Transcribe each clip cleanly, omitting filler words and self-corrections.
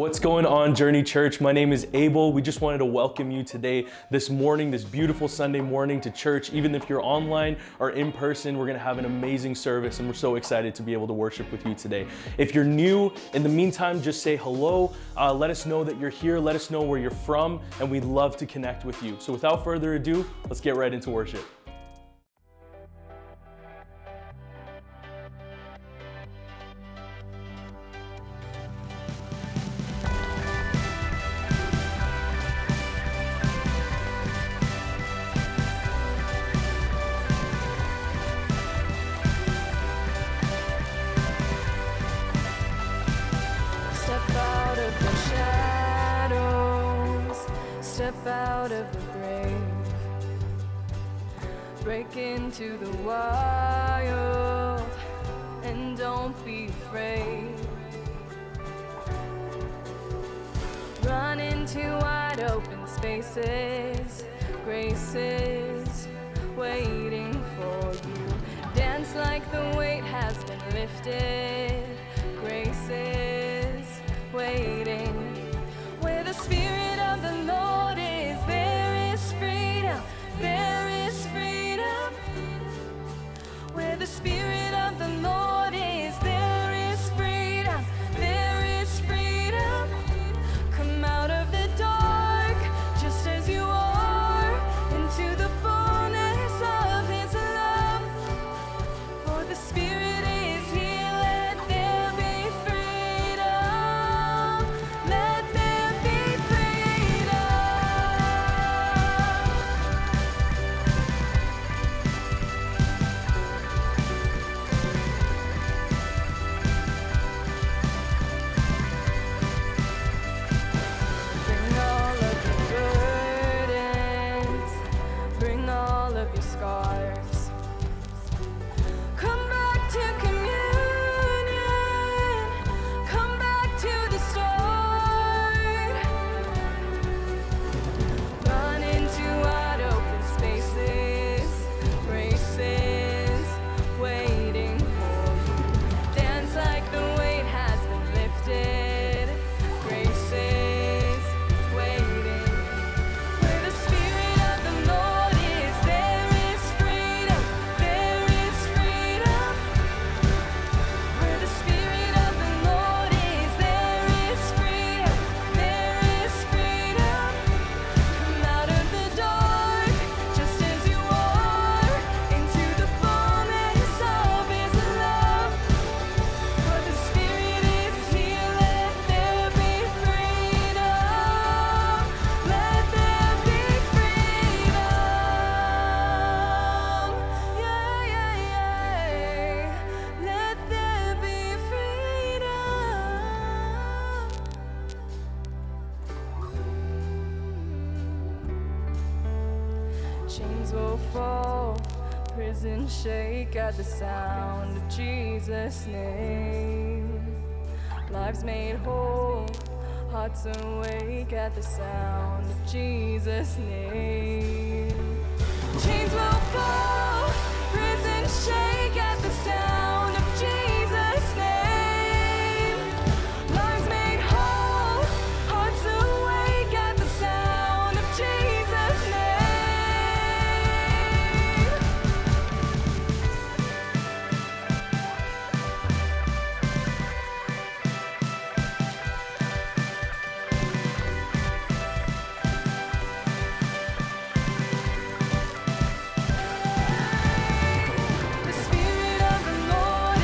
What's going on, Journey Church? My name is Abel. We just wanted to welcome you today, this morning, this beautiful Sunday morning to church. Even if you're online or in person, we're gonna have an amazing service and we're so excited to be able to worship with you today. If you're new, in the meantime, just say hello. Let us know that you're here. Let us know where you're from, and we'd love to connect with you. So without further ado, let's get right into worship. To the wild, and don't be afraid. Run into wide open spaces, graces waiting for you. Dance like the weight has been lifted, graces waiting. Where the Spirit of the Lord is, there is freedom, there is freedom. Where the Spirit of the Lord is, there is freedom, there is freedom. Come out of the dark, just as you are, into the fullness of His love. For the Spirit is here, let there be freedom, let there be freedom. Shake at the sound of Jesus' name. Lives made whole, hearts awake at the sound of Jesus' name. Chains will fall, prison shake at the sound of Jesus' name. The Spirit of the Lord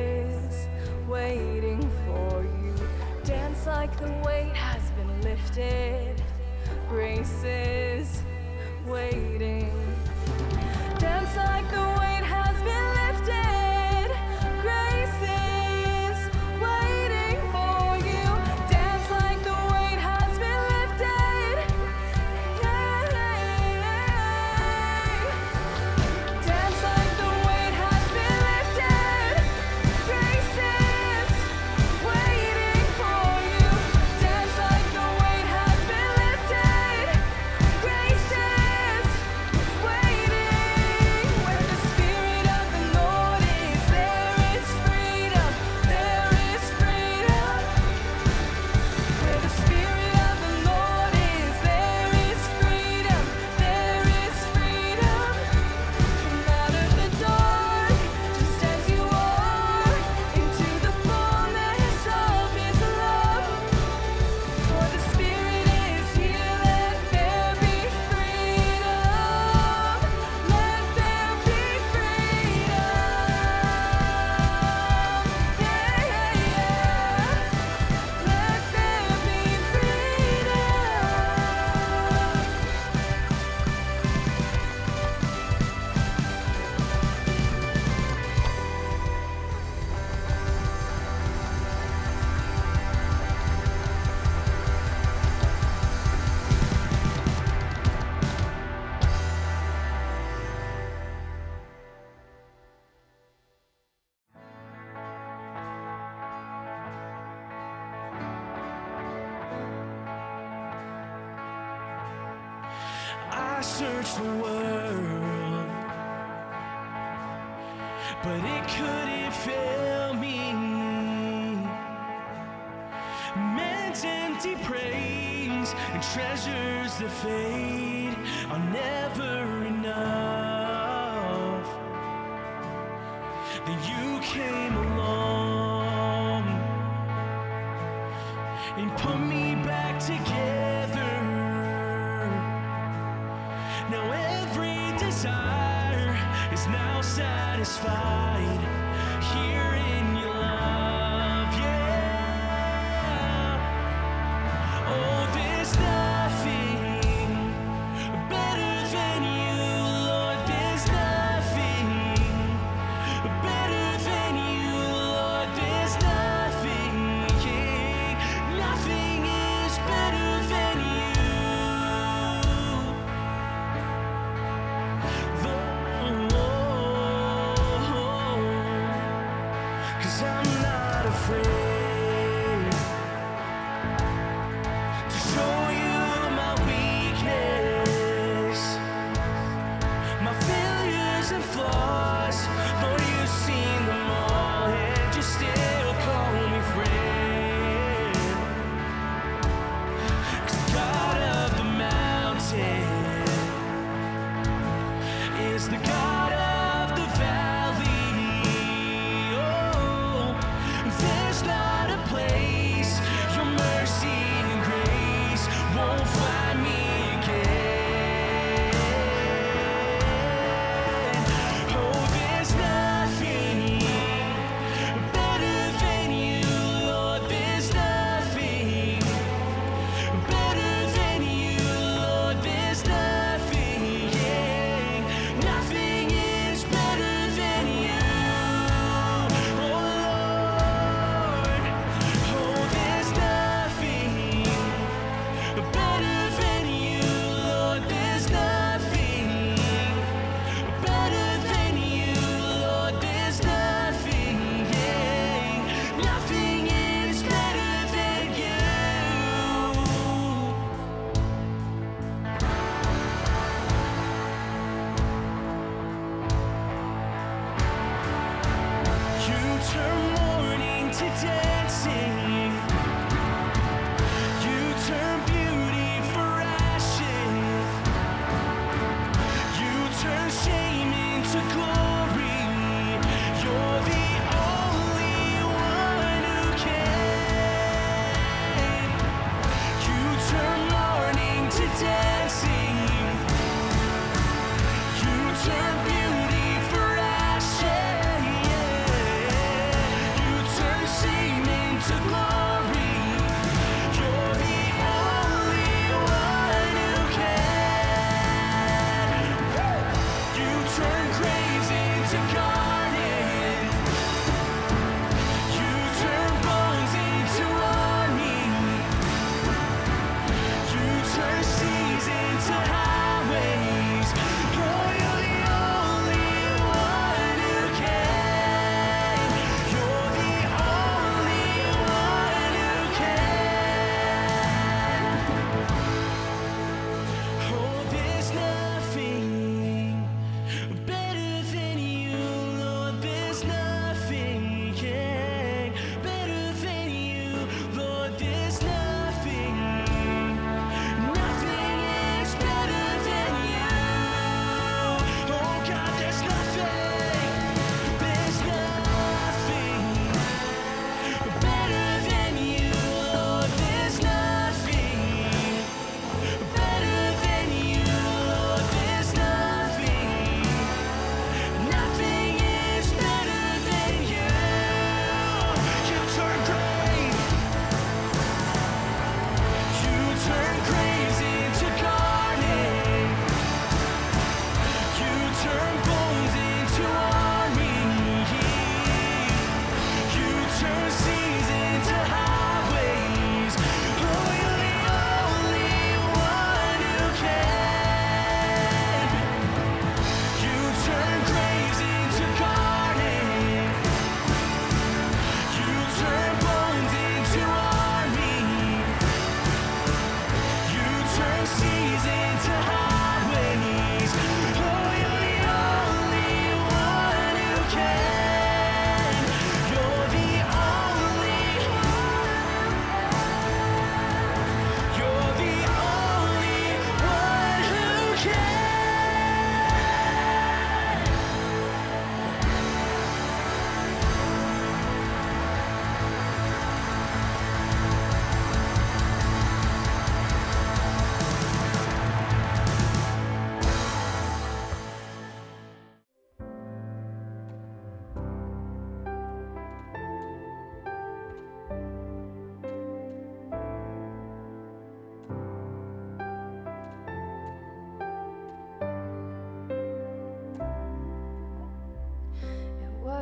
is waiting for you. Dance like the weight has been lifted. Grace is waiting. Dance like the weight has been lifted. Grace is waiting for you. Dance like the weight has been lifted. Yeah. Dance like the weight has been lifted. Grace is waiting for you. Dance like the weight has been lifted. Grace is waiting. Where the Spirit of the Lord is, there is freedom, there is freedom. Where the Spirit of the Lord is, there is freedom, there is freedom. Come out of the dark, just as you are, into the fullness of His love. For the Spirit is here, let there be freedom. Let there be freedom. Yeah. Let there be freedom. I searched the world, but it couldn't fill me. Man's empty praise and treasures that fade are never enough. Then you came along and put me back together. Now every desire is now satisfied here in your love, yeah. Oh, there's nothing better than you, Lord. There's nothing better than you, Lord. There's nothing, yeah. Nothing is better than you. Cause I'm not afraid to show you my weakness, my failures and flaws. Lord, you've seen them all, and you still call me friend. Cause God of the mountain is the God of the valley. Oh, there's not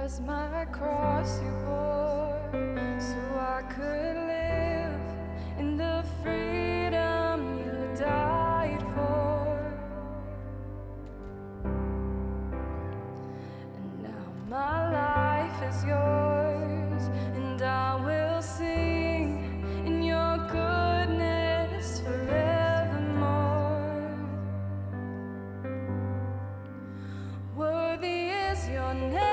was my cross you bore, so I could live in the freedom you died for. And now my life is yours, and I will sing in your goodness forevermore. Worthy is your name,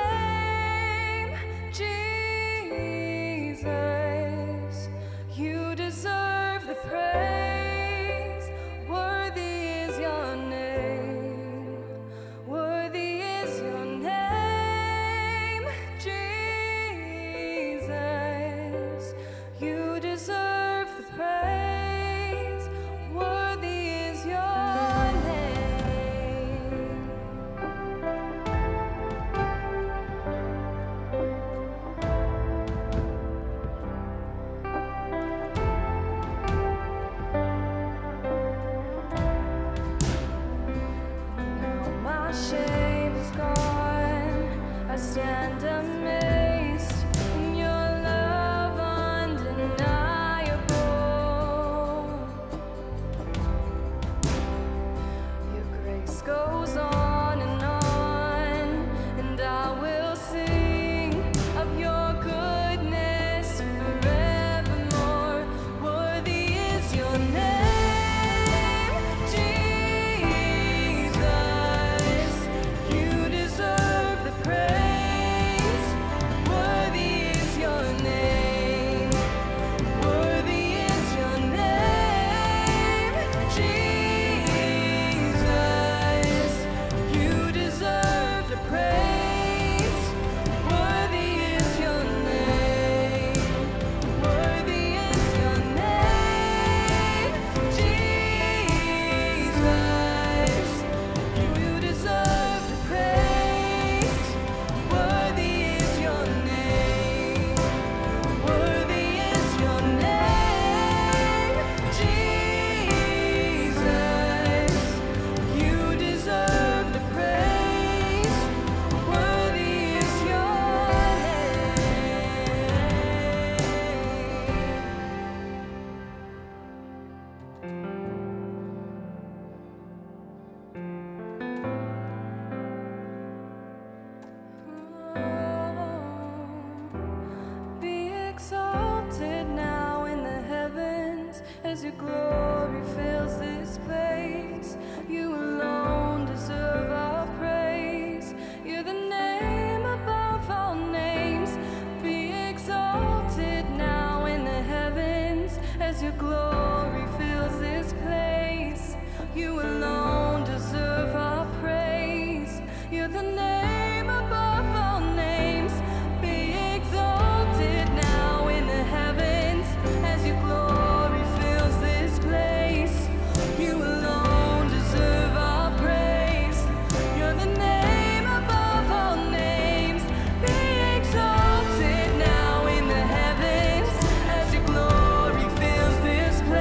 Jesus, you deserve the praise. Worthy is your name. Worthy is your name, Jesus, you deserve the praise. Worthy is your name. Shame is gone. I stand amazed in your love undeniable. Your grace goes on, and I will sing of your goodness forevermore. Worthy is your name, Jesus, you deserve the praise. Worthy is your name. Worthy is your name, Jesus, you deserve the praise. Worthy is your name. Worthy is your name, Jesus, you deserve the praise. Worthy is your name. Worthy is your name, Jesus, you deserve the praise. Worthy is your name. Be exalted now in the heavens as your glory fills this place. You alone deserve our praise. You're the name above all names. Be exalted now in the heavens as your glory fills this place. You alone deserve our praise. You're the name above all names. Be exalted now in the heavens as your glory fills this place. You alone deserve our praise. You're the name above all names. Be exalted now in the heavens as your glory fills this place.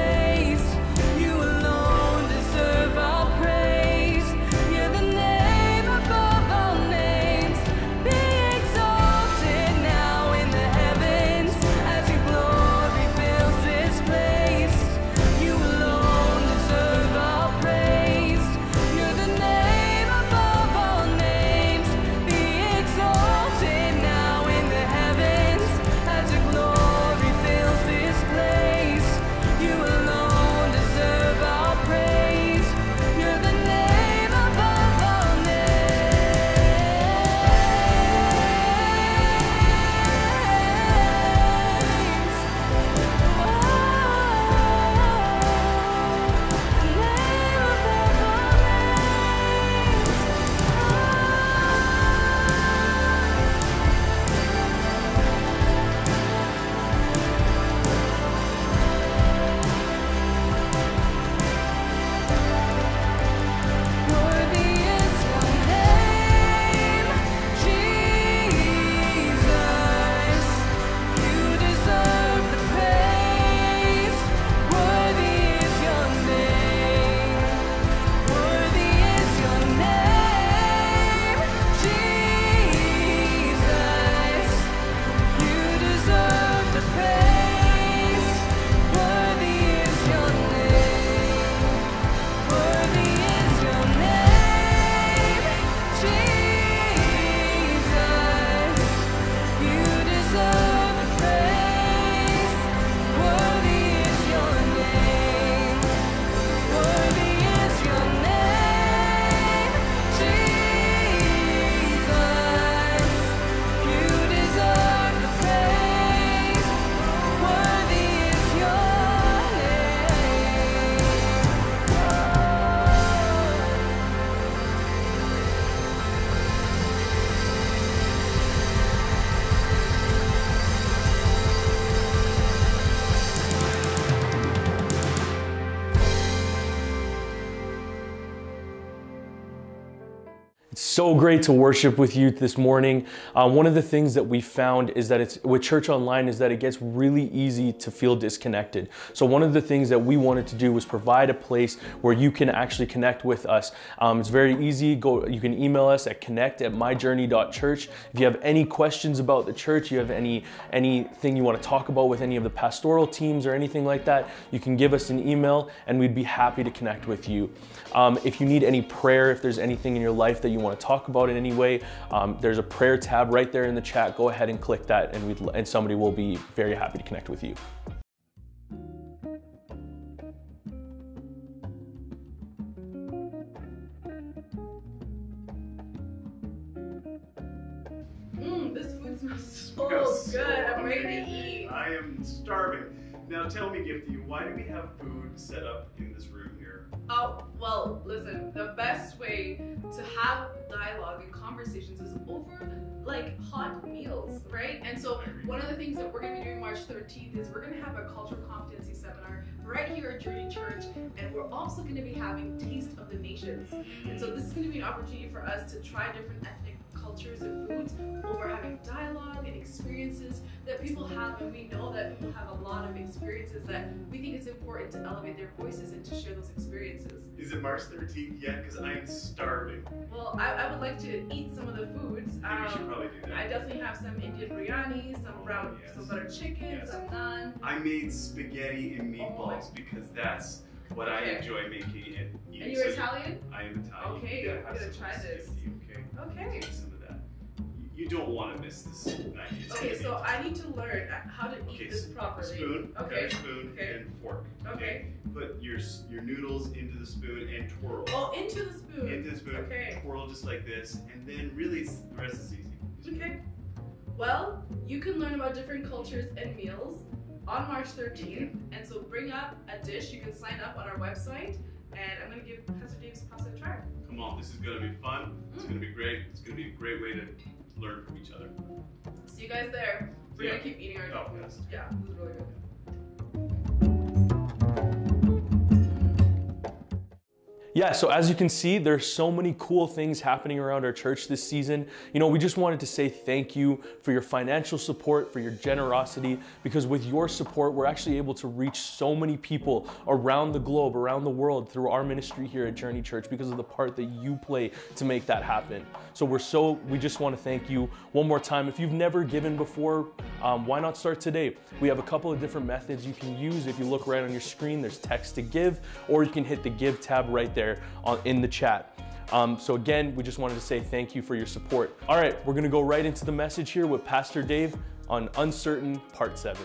so great to worship with you this morning. One of the things that we found is that with church online is that it gets really easy to feel disconnected. So one of the things that we wanted to do was provide a place where you can actually connect with us. It's very easy. You can email us at connect@myjourney.church. If you have any questions about the church, you have anything you want to talk about with any of the pastoral teams or anything like that, you can give us an email and we'd be happy to connect with you. If you need any prayer, if there's anything in your life that you want to talk about in any way, there's a prayer tab right there in the chat. Go ahead and click that and somebody will be very happy to connect with you. This food smells so good. I'm ready to eat. I am starving. Now tell me, Gifty, why do we have food set up in this room here? Oh, well, listen, the best way to have dialogue and conversations is over like hot meals, right? And so one of the things that we're gonna be doing March 13th is we're gonna have a cultural competency seminar right here at Journey Church, and we're also gonna be having Taste of the Nations. And so this is gonna be an opportunity for us to try different ethnic cultures and foods over having dialogue and experiences that people have, and we know that people have a lot of experiences that we think it's important to elevate their voices and to share those experiences. Is it March 13th yet? Because I am starving. Well, I would like to eat some of the foods. You should probably do that. I definitely have some Indian biryani, some brown, some butter chicken, some naan. I made spaghetti and meatballs because that's what I enjoy making. Are you Italian? I am Italian. Okay, I'm gonna try this. Okay. You don't want to miss this night. Okay, so I need to learn how to eat this properly. Spoon, okay, spoon and fork. Okay. Put your noodles into the spoon and twirl. Oh, into the spoon. Into the spoon. Okay. Twirl just like this, and then really the rest is easy. Okay. Well, you can learn about different cultures and meals on March 13th, and so bring up a dish. You can sign up on our website, and I'm gonna give Pastor Dave's pasta a try. Come on, this is gonna be fun. It's gonna be great. It's gonna be a great way to learn from each other. See you guys there. We're gonna keep eating our breakfast. Yeah, it was really good. Yeah, so as you can see, there's so many cool things happening around our church this season. You know, we just wanted to say thank you for your financial support, for your generosity, because with your support, we're actually able to reach so many people around the globe, around the world through our ministry here at Journey Church because of the part that you play to make that happen. So we just want to thank you one more time. If you've never given before, why not start today? We have a couple of different methods you can use. If you look right on your screen, there's text to give, or you can hit the give tab right there in the chat. So again, we just wanted to say thank you for your support. All right, we're going to go right into the message here with Pastor Dave on Uncertain Part 7.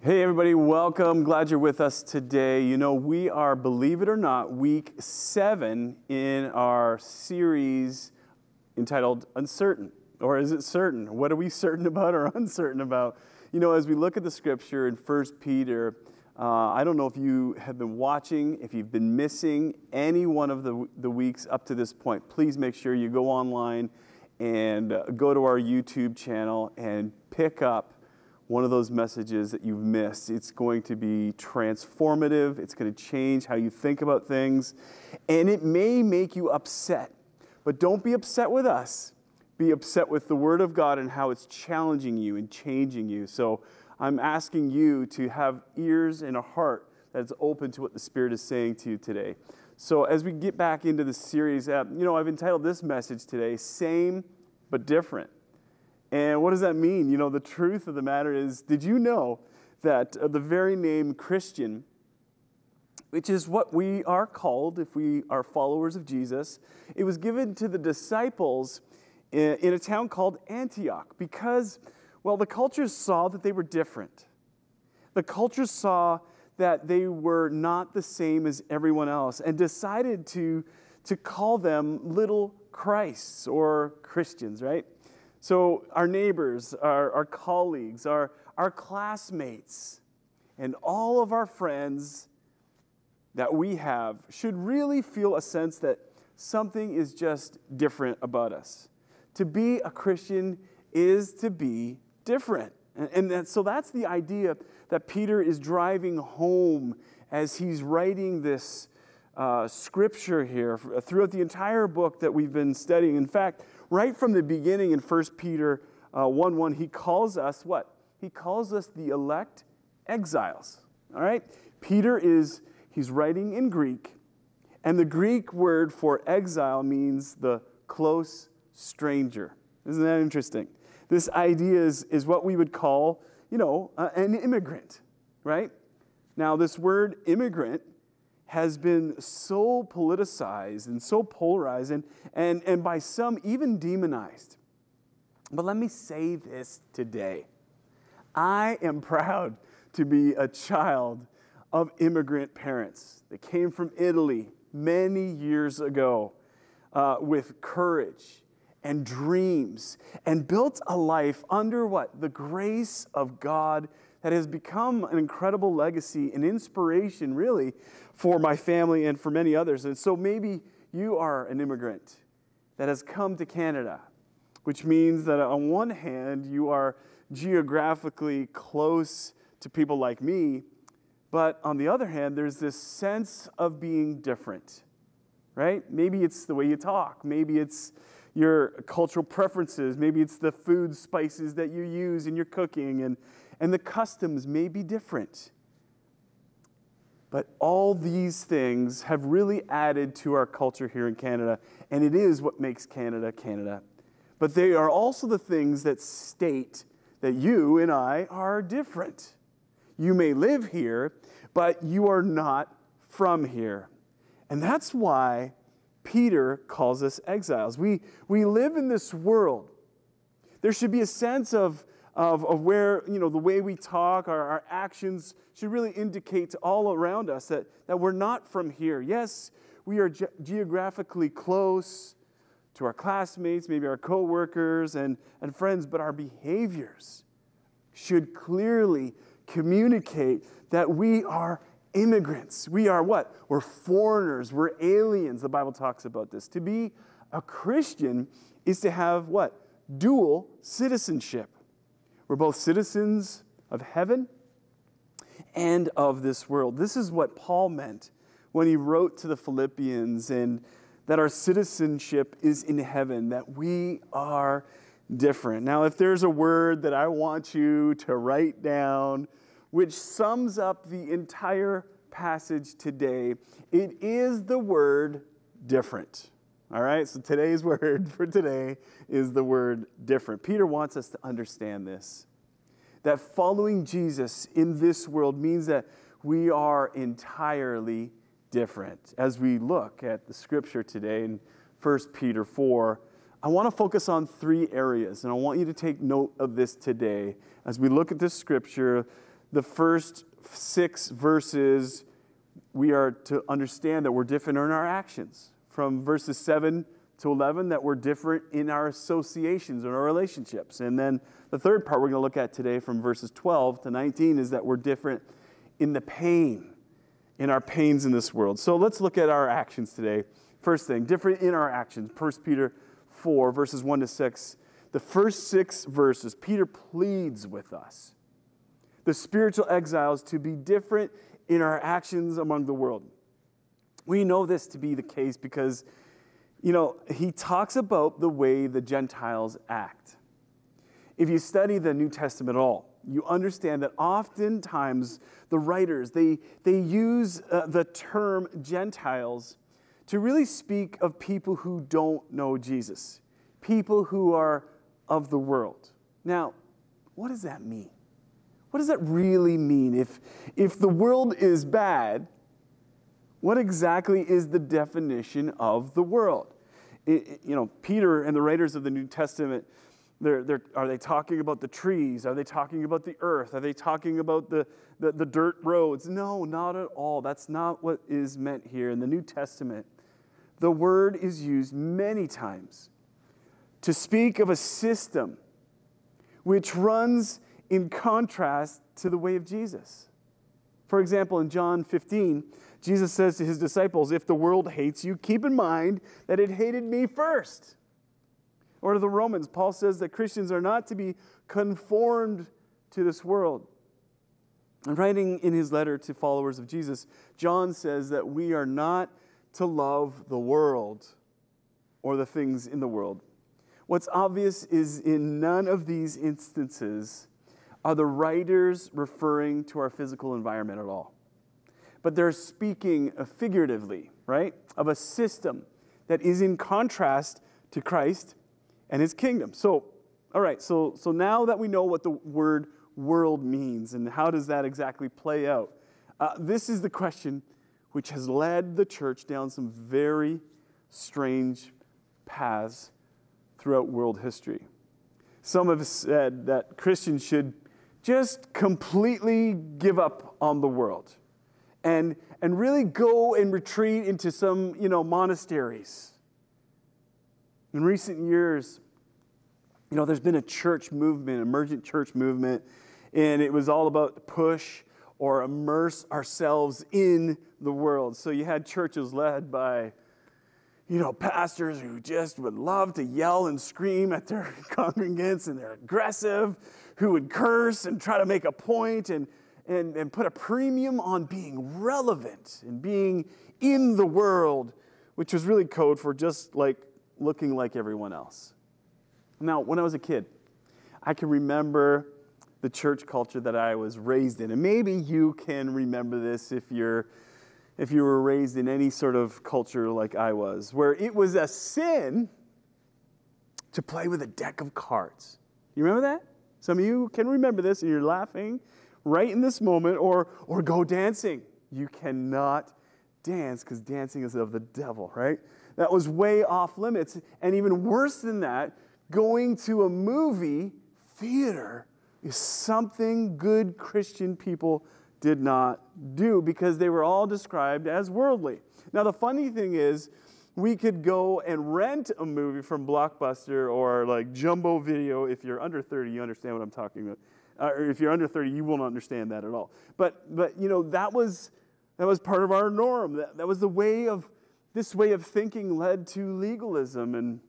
Hey everybody, welcome. Glad you're with us today. You know, we are, believe it or not, week 7 in our series entitled Uncertain. Or is it certain? What are we certain about or uncertain about? You know, as we look at the scripture in 1 Peter, I don't know if you have been watching, if you've been missing any one of the weeks up to this point, please make sure you go online and go to our YouTube channel and pick up one of those messages that you've missed. It's going to be transformative. It's going to change how you think about things. And it may make you upset. But don't be upset with us. Be upset with the Word of God and how it's challenging you and changing you. So I'm asking you to have ears and a heart that's open to what the Spirit is saying to you today. So as we get back into the series, you know, I've entitled this message today, Same But Different. And what does that mean? You know, the truth of the matter is, did you know that the very name Christian, which is what we are called if we are followers of Jesus, it was given to the disciples in a town called Antioch because, well, the culture saw that they were different. The culture saw that they were not the same as everyone else and decided to call them little Christs or Christians, right? So our neighbors, our colleagues, our classmates, and all of our friends that we have should really feel a sense that something is just different about us. To be a Christian is to be different. So that's the idea that Peter is driving home as he's writing this scripture here throughout the entire book that we've been studying. In fact, right from the beginning in 1 Peter 1:1, he calls us what? He calls us the elect exiles, all right? Peter is, he's writing in Greek, and the Greek word for exile means the close stranger. Isn't that interesting? This idea is what we would call, you know, an immigrant, right? Now, this word immigrant has been so politicized and so polarized and by some even demonized. But let me say this today. I am proud to be a child of immigrant parents that came from Italy many years ago with courage and dreams and built a life under what? The grace of God that has become an incredible legacy and inspiration really for my family and for many others. And so maybe you are an immigrant that has come to Canada, which means that on one hand you are geographically close to people like me, but on the other hand, there's this sense of being different, right? Maybe it's the way you talk. Maybe it's your cultural preferences. Maybe it's the food spices that you use in your cooking, and the customs may be different. But all these things have really added to our culture here in Canada, and it is what makes Canada, Canada. But they are also the things that state that you and I are different. You may live here, but you are not from here. And that's why Peter calls us exiles. We live in this world. There should be a sense of where, you know, the way we talk, our actions should really indicate to all around us that we're not from here. Yes, we are geographically close to our classmates, maybe our coworkers and friends, but our behaviors should clearly communicate that we are immigrants. We are what? We're foreigners. We're aliens. The Bible talks about this. To be a Christian is to have what? Dual citizenship. We're both citizens of heaven and of this world. This is what Paul meant when he wrote to the Philippians, and that our citizenship is in heaven, that we are different. Now, if there's a word that I want you to write down which sums up the entire passage today, it is the word different. All right, so today's word for today is the word different. Peter wants us to understand this, that following Jesus in this world means that we are entirely different. As we look at the scripture today in 1 Peter 4, I want to focus on three areas, and I want you to take note of this today. As we look at this scripture, the first 6 verses, we are to understand that we're different in our actions. From verses 7 to 11, that we're different in our associations and our relationships. And then the third part we're going to look at today from verses 12 to 19 is that we're different in the pain, in our pains in this world. So let's look at our actions today. First thing, different in our actions. 1 Peter 4, verses 1 to 6. The first 6 verses, Peter pleads with us, the spiritual exiles, to be different in our actions among the world. We know this to be the case because, you know, he talks about the way the Gentiles act. If you study the New Testament at all, you understand that oftentimes the writers, they use the term Gentiles to really speak of people who don't know Jesus, people who are of the world. Now, what does that mean? What does that really mean? If the world is bad, what exactly is the definition of the world? You know, Peter and the writers of the New Testament Are they talking about the trees? Are they talking about the earth? Are they talking about the dirt roads? No, not at all. That's not what is meant here. In the New Testament, the word is used many times to speak of a system which runs in contrast to the way of Jesus. For example, in John 15, Jesus says to his disciples, "If the world hates you, keep in mind that it hated me first." Or to the Romans, Paul says that Christians are not to be conformed to this world. And writing in his letter to followers of Jesus, John says that we are not to love the world or the things in the world. What's obvious is in none of these instances are the writers referring to our physical environment at all. But they're speaking figuratively, right, of a system that is in contrast to Christ and his kingdom. So, all right, so now that we know what the word world means and how does that exactly play out, this is the question which has led the church down some very strange paths throughout world history. Some have said that Christians should just completely give up on the world and really go and retreat into some, monasteries. In recent years, there's been a church movement, emergent church movement, and it was all about push or immerse ourselves in the world. So you had churches led by, pastors who just would love to yell and scream at their congregants, and they're aggressive, who would curse and try to make a point and put a premium on being relevant and being in the world, which was really code for just like looking like everyone else. Now, when I was a kid, I can remember the church culture that I was raised in. And maybe you can remember this if you were raised in any sort of culture like I was, where it was a sin to play with a deck of cards. You remember that? Some of you can remember this, and you're laughing right in this moment, or go dancing. You cannot dance because dancing is of the devil, right? That was way off limits. And even worse than that, going to a movie theater is something good Christian people did not do because they were all described as worldly. Now, the funny thing is, we could go and rent a movie from Blockbuster or like Jumbo Video. If you're under 30, you understand what I'm talking about. Or if you're under 30, you won't understand that at all. But that was part of our norm. That was the way of... This way of thinking led to legalism and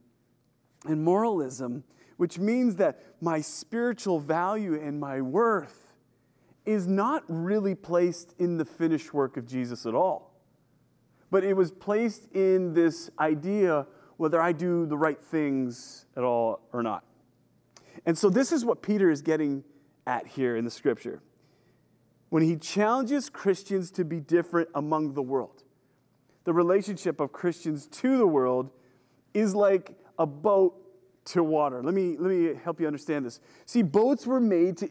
moralism, which means that my spiritual value and my worth is not really placed in the finished work of Jesus at all. But it was placed in this idea whether I do the right things at all or not. And so this is what Peter is getting at here in the scripture, when he challenges Christians to be different among the world. The relationship of Christians to the world is like a boat to water. Let me help you understand this. See, boats were made to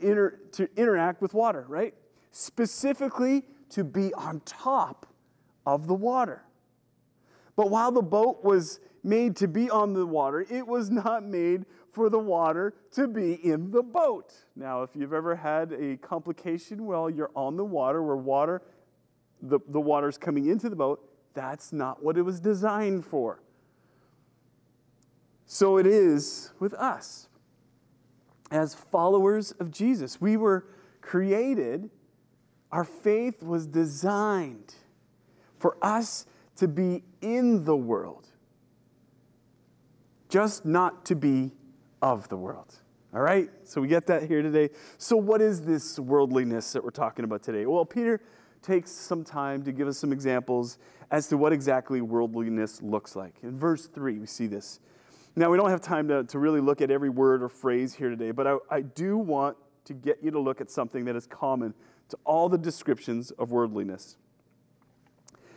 interact with water, right? Specifically to be on top of the water. But while the boat was made to be on the water, it was not made for the water to be in the boat. Now, if you've ever had a complication, well, you're on the water where the water's coming into the boat. That's not what it was designed for. So it is with us. As followers of Jesus, we were created, our faith was designed for us to be in the world, just not to be of the world. All right? So we get that here today. So what is this worldliness that we're talking about today? Well, Peter takes some time to give us some examples as to what exactly worldliness looks like. In verse 3, we see this. Now, we don't have time to really look at every word or phrase here today, but I do want to get you to look at something that is common to all the descriptions of worldliness.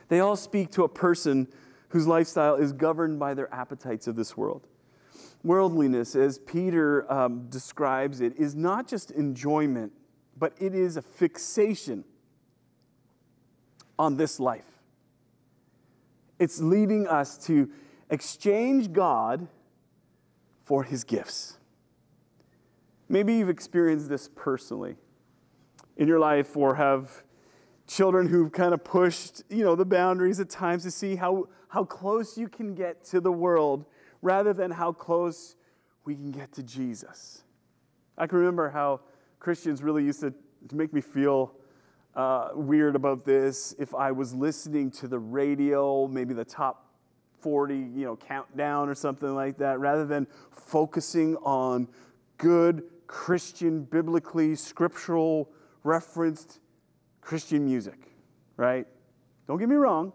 They all speak to a person whose lifestyle is governed by their appetites of this world. Worldliness, as Peter describes it, is not just enjoyment, but it is a fixation on this life. It's leading us to exchange God for his gifts. Maybe you've experienced this personally in your life, or have children who've kind of pushed, the boundaries at times to see how close you can get to the world rather than how close we can get to Jesus. I can remember how Christians really used to make me feel weird about this if I was listening to the radio, maybe the top 40, countdown or something like that, rather than focusing on good Christian, biblically, scriptural, referenced Christian music, right? Don't get me wrong.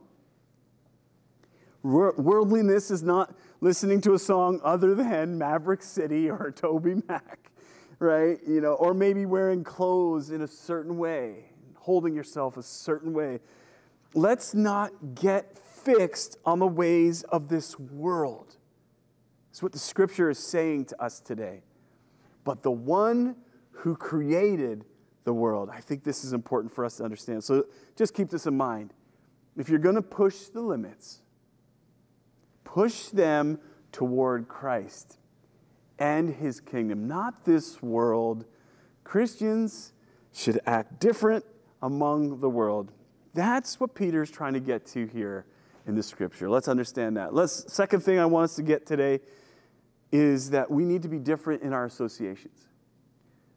Worldliness is not listening to a song other than Maverick City or Toby Mac, right? Or maybe wearing clothes in a certain way, holding yourself a certain way. Let's not get fixed on the ways of this world. That's what the scripture is saying to us today. But the one who created the world. I think this is important for us to understand. So just keep this in mind. If you're going to push the limits, push them toward Christ and his kingdom, not this world. Christians should act different among the world. That's what Peter's trying to get to here in the scripture. Let's understand that. Second thing I want us to get today is that we need to be different in our associations.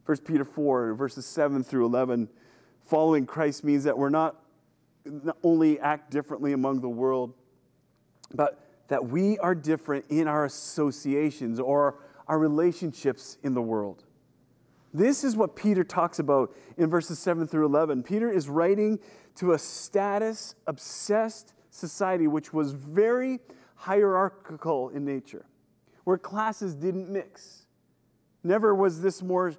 1 Peter 4, verses 7 through 11, following Christ means that we're not only act differently among the world, but that we are different in our associations or our relationships in the world. This is what Peter talks about in verses 7 through 11. Peter is writing to a status-obsessed society which was very hierarchical in nature, where classes didn't mix. Never was this more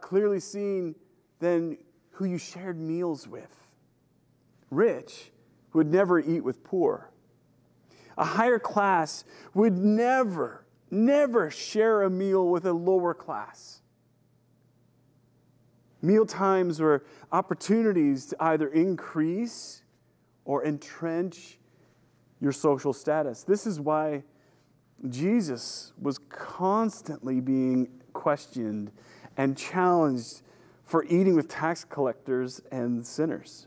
clearly seen than who you shared meals with. Rich would never eat with poor. A higher class would never share a meal with a lower class. Meal times were opportunities to either increase or entrench your social status. This is why Jesus was constantly being questioned and challenged for eating with tax collectors and sinners.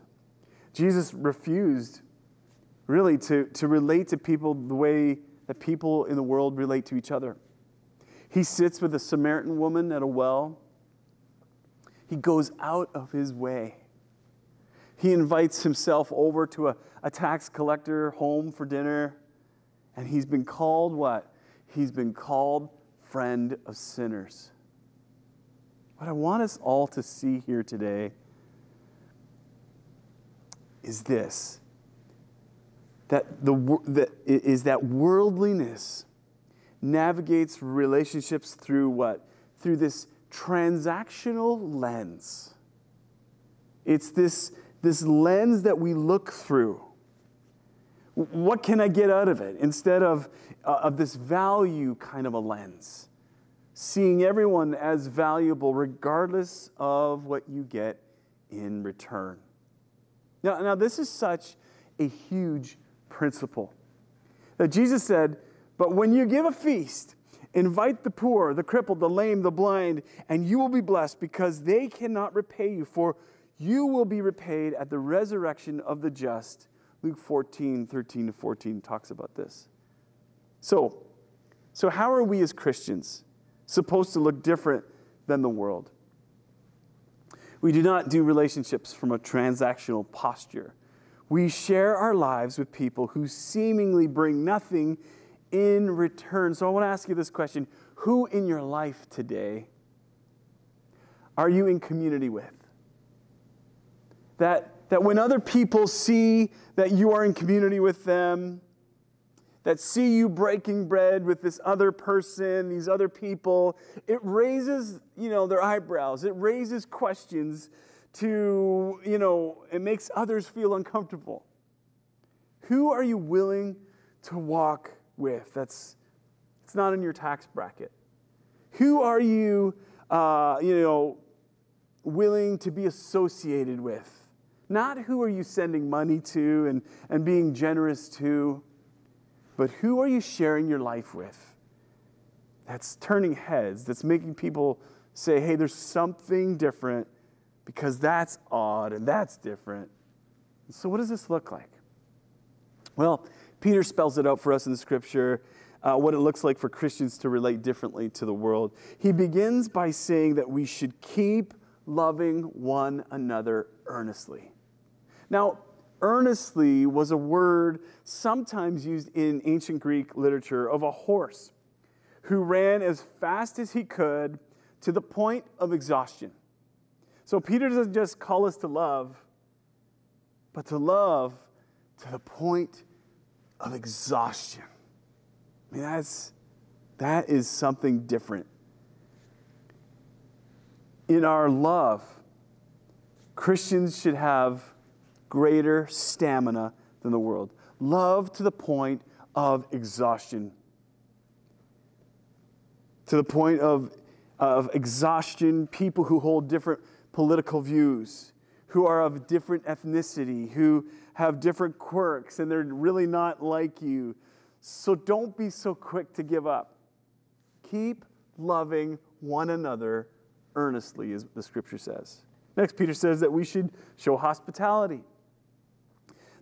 Jesus refused really to relate to people the way that people in the world relate to each other. He sits with a Samaritan woman at a well. He goes out of his way. He invites himself over to a tax collector home for dinner, and he's been called what? He's been called friend of sinners. What I want us all to see here today is this, that worldliness navigates relationships through what? Through this transactional lens. It's this lens that we look through. What can I get out of it? Instead of this value kind of a lens. Seeing everyone as valuable regardless of what you get in return. Now this is such a huge principle that Jesus said, but when you give a feast, invite the poor, the crippled, the lame, the blind, and you will be blessed because they cannot repay you, for you will be repaid at the resurrection of the just. Luke 14, 13 to 14 talks about this. So how are we as Christians supposed to look different than the world? We do not do relationships from a transactional posture. We share our lives with people who seemingly bring nothing in return. So I want to ask you this question. Who in your life today are you in community with? That when other people see that you are in community with them, that see you breaking bread with this other person, these other people, it raises, their eyebrows. It raises questions to, it makes others feel uncomfortable. Who are you willing to walk with? It's not in your tax bracket. Who are you, willing to be associated with? Not who are you sending money to and being generous to, but who are you sharing your life with? that's turning heads, that's making people say, hey, there's something different because that's odd and that's different. So what does this look like? Well, Peter spells it out for us in the scripture, what it looks like for Christians to relate differently to the world. He begins by saying that we should keep loving one another earnestly. Now, earnestly was a word sometimes used in ancient Greek literature of a horse who ran as fast as he could to the point of exhaustion. So Peter doesn't just call us to love, but to love to the point of exhaustion. I mean, that is something different. In our love, Christians should have greater stamina than the world. Love to the point of exhaustion. To the point of exhaustion, people who hold different political views, who are of different ethnicity, who have different quirks, and they're really not like you. So don't be so quick to give up. Keep loving one another earnestly, as the scripture says. Next, Peter says that we should show hospitality.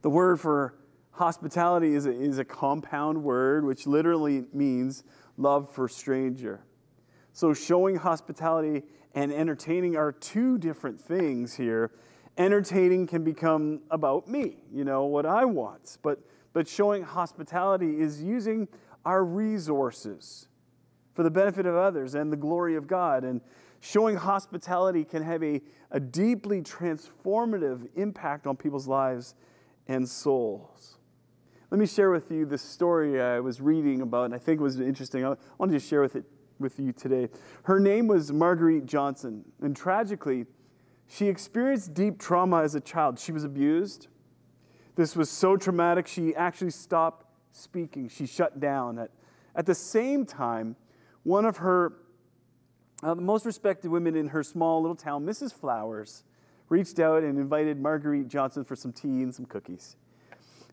The word for hospitality is a compound word, which literally means love for stranger. So showing hospitality and entertaining are two different things here. Entertaining can become about me, you know, what I want. But showing hospitality is using our resources for the benefit of others and the glory of God. And showing hospitality can have a deeply transformative impact on people's lives and souls. Let me share with you the story I was reading about, and I think it was interesting. I wanted to share with you today. Her name was Marguerite Johnson, and tragically, she experienced deep trauma as a child. She was abused. This was so traumatic, she actually stopped speaking. She shut down. At the same time, one of her the most respected women in her small little town, Mrs. Flowers, reached out and invited Marguerite Johnson for some tea and some cookies.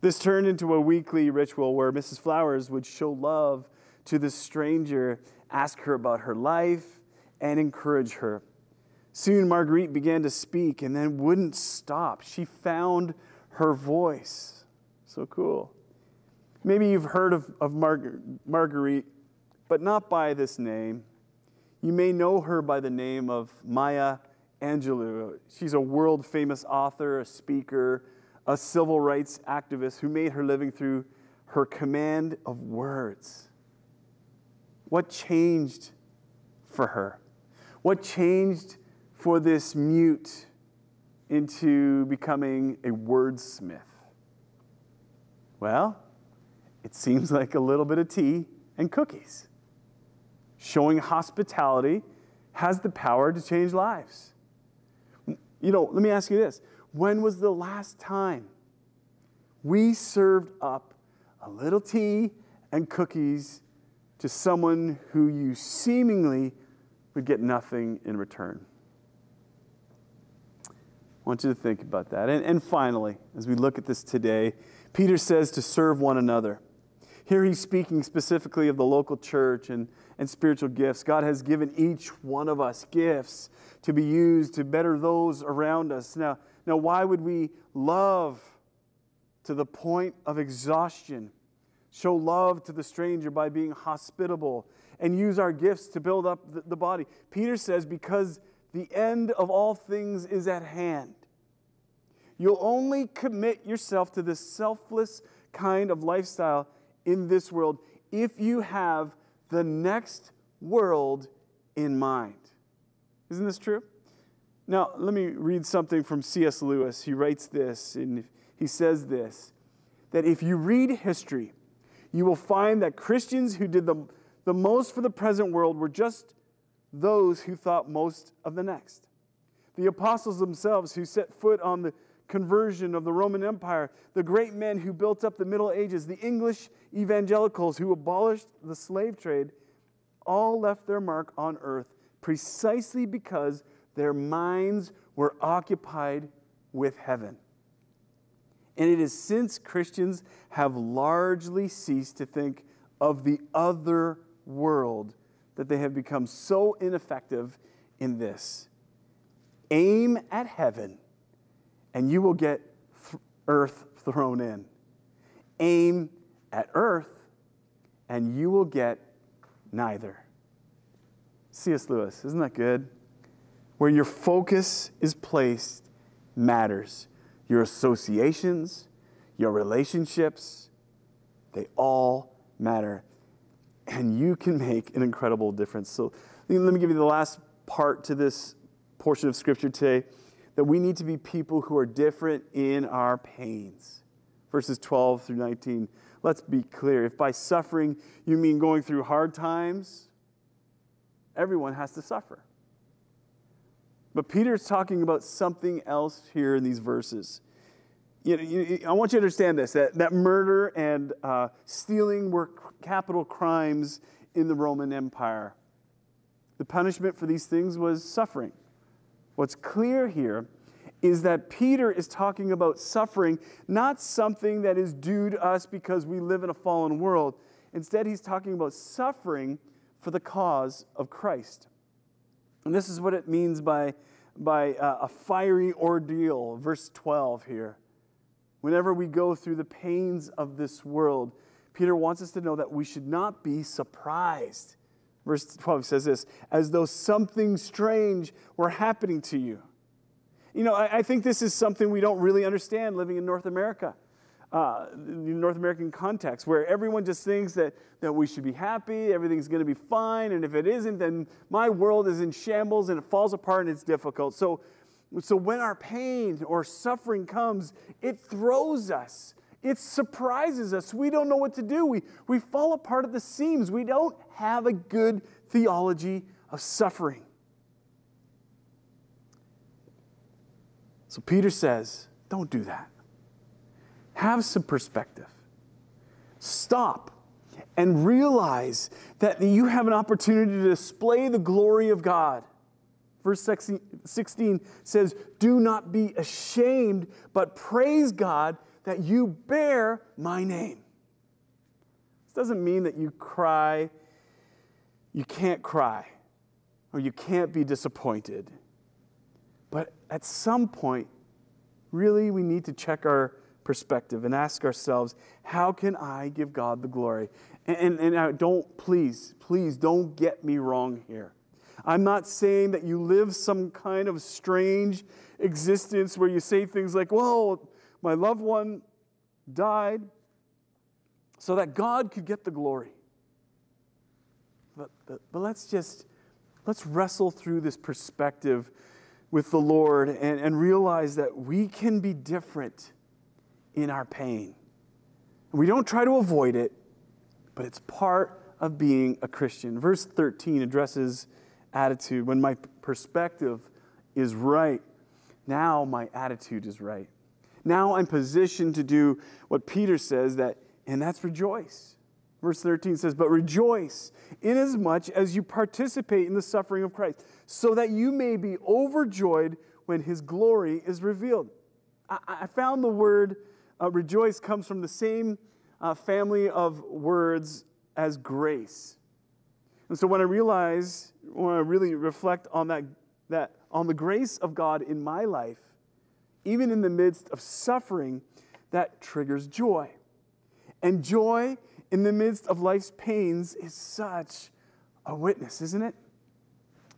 This turned into a weekly ritual where Mrs. Flowers would show love to this stranger, ask her about her life, and encourage her. Soon Marguerite began to speak and then wouldn't stop. She found her voice. So cool. Maybe you've heard of Marguerite, but not by this name. You may know her by the name of Maya Angelou. She's a world-famous author, a speaker, a civil rights activist who made her living through her command of words. What changed for her? What changed for this mute into becoming a wordsmith? Well, it seems like a little bit of tea and cookies. Showing hospitality has the power to change lives. You know, let me ask you this. When was the last time we served up a little tea and cookies to someone who you seemingly would get nothing in return? I want you to think about that. And finally, as we look at this today, Peter says to serve one another. Here he's speaking specifically of the local church and spiritual gifts. God has given each one of us gifts to be used to better those around us. Now, why would we love to the point of exhaustion? Show love to the stranger by being hospitable and use our gifts to build up the body. Peter says, because the end of all things is at hand. You'll only commit yourself to this selfless kind of lifestyle in this world if you have the next world in mind. Isn't this true? Now, let me read something from C.S. Lewis. He writes this, and he says this, that if you read history, you will find that Christians who did the most for the present world were just those who thought most of the next. The apostles themselves who set foot on the conversion of the Roman Empire, the great men who built up the Middle Ages, the English evangelicals who abolished the slave trade, all left their mark on earth precisely because their minds were occupied with heaven. And it is since Christians have largely ceased to think of the other world that they have become so ineffective in this. Aim at heaven, and you will get earth thrown in. Aim at earth, and you will get neither. C.S. Lewis, isn't that good? Where your focus is placed matters. Your associations, your relationships, they all matter. And you can make an incredible difference. So let me give you the last part to this portion of Scripture today, that we need to be people who are different in our pains. Verses 12 through 19. Let's be clear. If by suffering you mean going through hard times, everyone has to suffer. But Peter's talking about something else here in these verses. I want you to understand this, that murder and stealing were capital crimes in the Roman Empire. The punishment for these things was suffering. What's clear here is that Peter is talking about suffering, not something that is due to us because we live in a fallen world. Instead, he's talking about suffering for the cause of Christ. And this is what it means by a fiery ordeal, verse 12 here. Whenever we go through the pains of this world, Peter wants us to know that we should not be surprised. Verse 12 says this, as though something strange were happening to you. I think this is something we don't really understand living in North America, in the North American context, where everyone just thinks that we should be happy, everything's going to be fine, and if it isn't, then my world is in shambles and it falls apart and it's difficult. So when our pain or suffering comes, it throws us. It surprises us. We don't know what to do. We fall apart at the seams. We don't have a good theology of suffering. So Peter says, don't do that. Have some perspective. Stop and realize that you have an opportunity to display the glory of God. Verse 16 says, do not be ashamed, but praise God that you bear my name. This doesn't mean that you can't cry, or you can't be disappointed. But at some point, really, we need to check our perspective and ask ourselves, how can I give God the glory? And don't, please don't get me wrong here. I'm not saying that you live some kind of strange existence where you say things like, well, my loved one died so that God could get the glory. But let's wrestle through this perspective with the Lord and realize that we can be different in our pain. We don't try to avoid it, but it's part of being a Christian. Verse 13 addresses attitude. When my perspective is right, now my attitude is right. Now I'm positioned to do what Peter says, and that's rejoice. Verse 13 says, but rejoice inasmuch as you participate in the suffering of Christ, so that you may be overjoyed when his glory is revealed. I found the word rejoice comes from the same family of words as grace. And so when I really reflect on that on the grace of God in my life, even in the midst of suffering, that triggers joy. And joy in the midst of life's pains is such a witness, isn't it?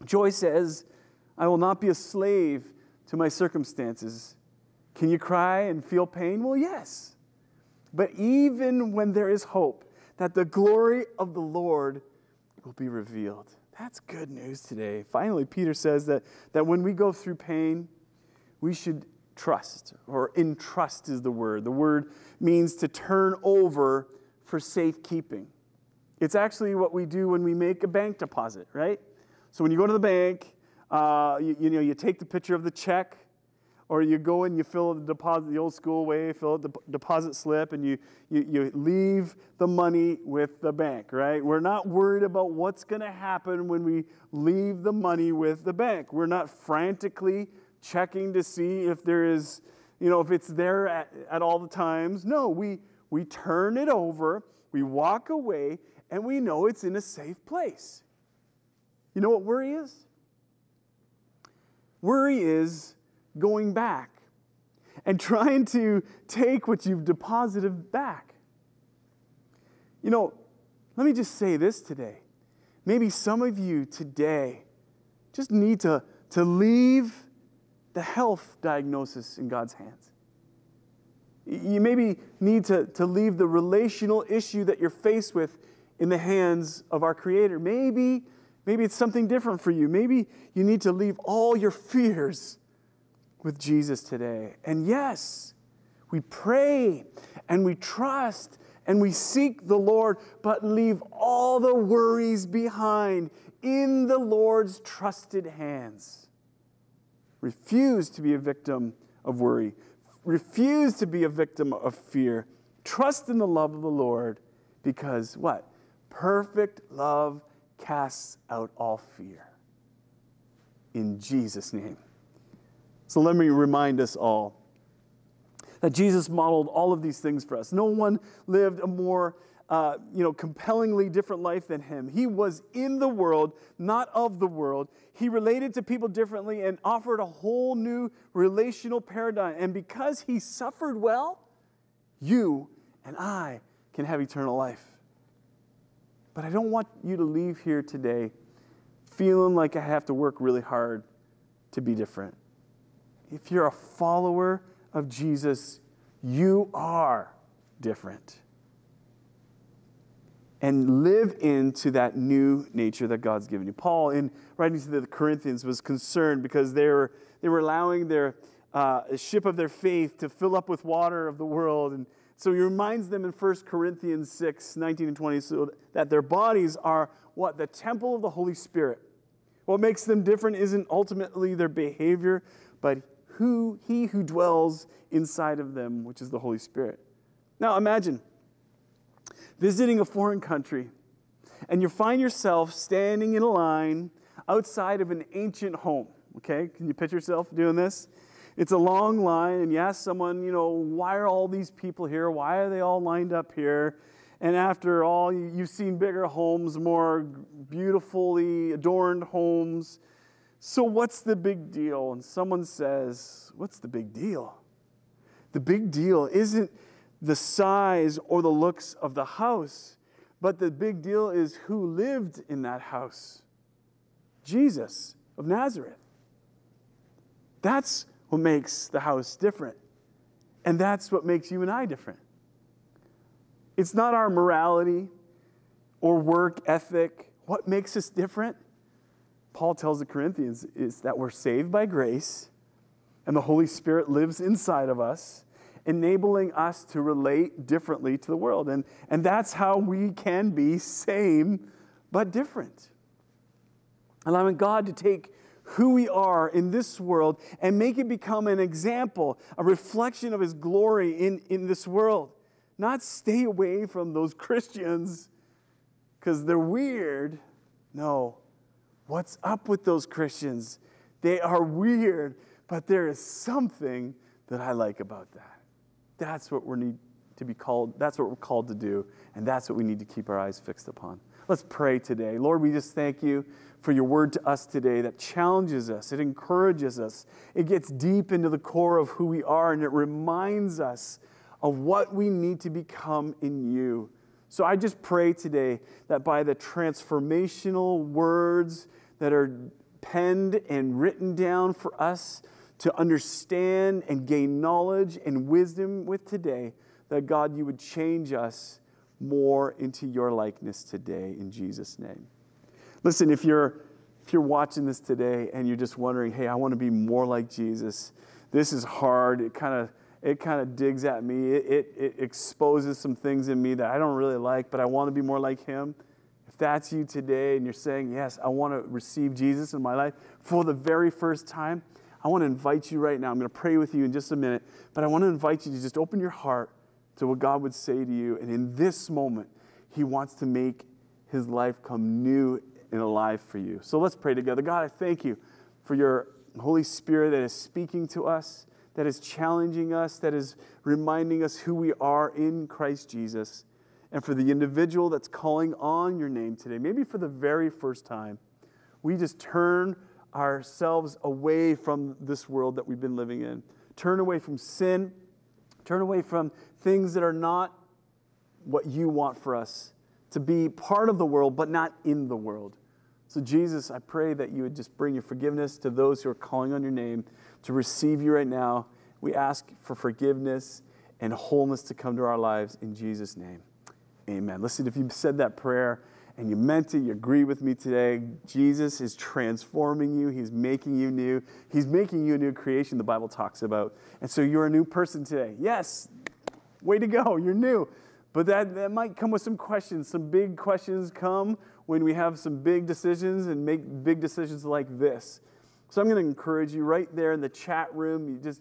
Joy says, I will not be a slave to my circumstances. Can you cry and feel pain? Well, yes. But even when there is hope that the glory of the Lord will be revealed. That's good news today. Finally, Peter says that when we go through pain, we should trust, or entrust is the word. The word means to turn over for safekeeping. It's actually what we do when we make a bank deposit, right? So when you go to the bank, you take the picture of the check, or you go and you fill out the deposit the old school way, fill out the deposit slip, and you leave the money with the bank, right? We're not worried about what's going to happen when we leave the money with the bank. We're not frantically checking to see if there is, if it's there at all the times. No, we turn it over, we walk away, and we know it's in a safe place. You know what worry is? Worry is going back and trying to take what you've deposited back. You know, let me just say this today. Maybe some of you today just need to leave the health diagnosis in God's hands. You maybe need to leave the relational issue that you're faced with in the hands of our Creator. Maybe it's something different for you. Maybe you need to leave all your fears with Jesus today. And yes, we pray and we trust and we seek the Lord, but leave all the worries behind in the Lord's trusted hands. Refuse to be a victim of worry. Refuse to be a victim of fear. Trust in the love of the Lord because what? Perfect love casts out all fear. In Jesus' name. So let me remind us all that Jesus modeled all of these things for us. No one lived a more compellingly different life than him. He was in the world, not of the world. He related to people differently and offered a whole new relational paradigm. And because he suffered well, you and I can have eternal life. But I don't want you to leave here today feeling like I have to work really hard to be different. If you're a follower of Jesus, you are different. And live into that new nature that God's given you. Paul, in writing to the Corinthians, was concerned because they were allowing their ship of their faith to fill up with water of the world. And so he reminds them in 1 Corinthians 6, 19 and 20, so that their bodies are what? The temple of the Holy Spirit. What makes them different isn't ultimately their behavior, but he who dwells inside of them, which is the Holy Spirit. Now imagine visiting a foreign country and you find yourself standing in a line outside of an ancient home. Okay, can you picture yourself doing this? It's a long line and you ask someone, you know, why are all these people here? Why are they all lined up here? And after all, you've seen bigger homes, more beautifully adorned homes. So what's the big deal? And someone says, what's the big deal? The big deal isn't the size or the looks of the house, but the big deal is who lived in that house. Jesus of Nazareth. That's what makes the house different. And that's what makes you and I different. It's not our morality or work ethic. What makes us different? Paul tells the Corinthians is that we're saved by grace and the Holy Spirit lives inside of us, enabling us to relate differently to the world. And that's how we can be same but different. Allowing God to take who we are in this world and make it become an example, a reflection of his glory in this world. Not stay away from those Christians because they're weird. No. What's up with those Christians? They are weird, but there is something that I like about that. That's what we need to be called. That's what we're called to do, and that's what we need to keep our eyes fixed upon. Let's pray today. Lord, we just thank you for your word to us today that challenges us. It encourages us. It gets deep into the core of who we are, and it reminds us of what we need to become in you. So I just pray today that by the transformational words that are penned and written down for us to understand and gain knowledge and wisdom with today, that God, you would change us more into your likeness today in Jesus' name. Listen, if you're watching this today and you're just wondering, hey, I want to be more like Jesus, this is hard, it kind of digs at me. It exposes some things in me that I don't really like, but I want to be more like him. If that's you today and you're saying, yes, I want to receive Jesus in my life for the very first time, I want to invite you right now. I'm going to pray with you in just a minute, but I want to invite you to just open your heart to what God would say to you. And in this moment, he wants to make his life come new and alive for you. So let's pray together. God, I thank you for your Holy Spirit that is speaking to us, that is challenging us, that is reminding us who we are in Christ Jesus. And for the individual that's calling on your name today, maybe for the very first time, we just turn ourselves away from this world that we've been living in. Turn away from sin. Turn away from things that are not what you want for us. To be part of the world, but not in the world. So Jesus, I pray that you would just bring your forgiveness to those who are calling on your name to receive you right now. We ask for forgiveness and wholeness to come to our lives in Jesus' name. Amen. Listen, if you said that prayer and you meant it, you agree with me today, Jesus is transforming you. He's making you new. He's making you a new creation, the Bible talks about. And so you're a new person today. Yes, way to go. You're new. But that might come with some questions. Some big questions come when we have some big decisions and make big decisions like this. So I'm going to encourage you right there in the chat room, you just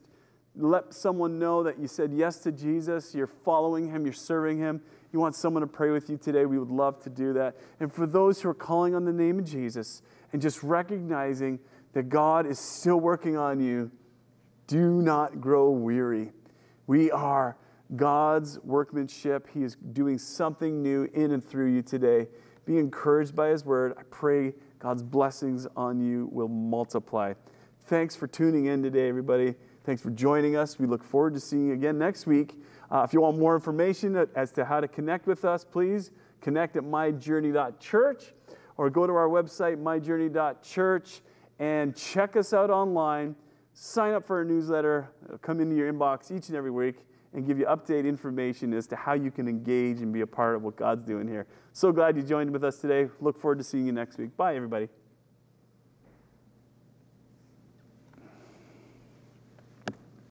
let someone know that you said yes to Jesus, you're following him, you're serving him. You want someone to pray with you today, we would love to do that. And for those who are calling on the name of Jesus and just recognizing that God is still working on you, do not grow weary. We are God's workmanship. He is doing something new in and through you today. Be encouraged by his word. I pray God's blessings on you will multiply. Thanks for tuning in today, everybody. Thanks for joining us. We look forward to seeing you again next week. If you want more information as to how to connect with us, please connect at myjourney.church or go to our website, myjourney.church, and check us out online. Sign up for our newsletter. It'll come into your inbox each and every week and give you update information as to how you can engage and be a part of what God's doing here. So glad you joined with us today. Look forward to seeing you next week. Bye, everybody.